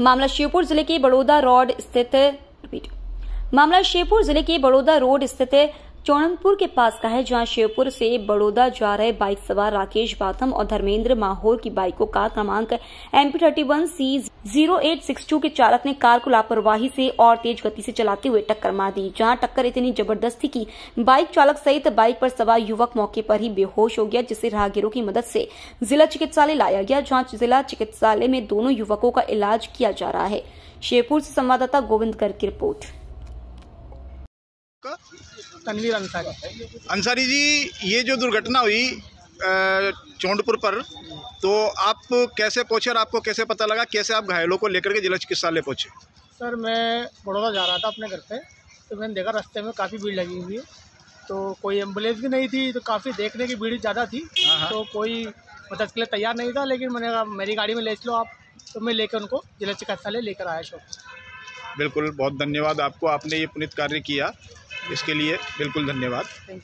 मामला श्योपुर जिले के बड़ौदा रोड स्थित चौनमपुर के पास का है, जहां श्योपुर से बड़ौदा जा रहे बाइक सवार राकेश बाथम और धर्मेंद्र माहौर की बाइकों का क्रमांक MP31C0862 के चालक ने कार को लापरवाही से और तेज गति से चलाते हुए टक्कर मार दी, जहां टक्कर इतनी जबरदस्त थी कि बाइक चालक सहित बाइक पर सवार युवक मौके पर ही बेहोश हो गया, जिसे राहगीरों की मदद से जिला चिकित्सालय लाया गया, जहां जिला चिकित्सालय में दोनों युवकों का इलाज किया जा रहा है। श्योपुर से संवाददाता गोविंद गढ़ की रिपोर्ट। तन्वीर अंसारी जी, ये जो दुर्घटना हुई चौंडपुर पर, तो आप कैसे पहुँचे और आपको कैसे पता लगा, कैसे आप घायलों को लेकर के जिला चिकित्सालय पहुँचे? सर, मैं बड़ौदा जा रहा था अपने घर पे, तो मैंने देखा रास्ते में काफ़ी भीड़ लगी हुई है, तो कोई एम्बुलेंस भी नहीं थी, तो काफ़ी देखने की भीड़ ज़्यादा थी, तो कोई मदद के लिए तैयार नहीं था, लेकिन मैंने कहा मेरी गाड़ी में ले चलो आप, तो मैं लेकर उनको जिला चिकित्सालय लेकर आया। बिल्कुल, बहुत धन्यवाद आपको, आपने ये पुनीत कार्य किया, इसके लिए बिल्कुल धन्यवाद।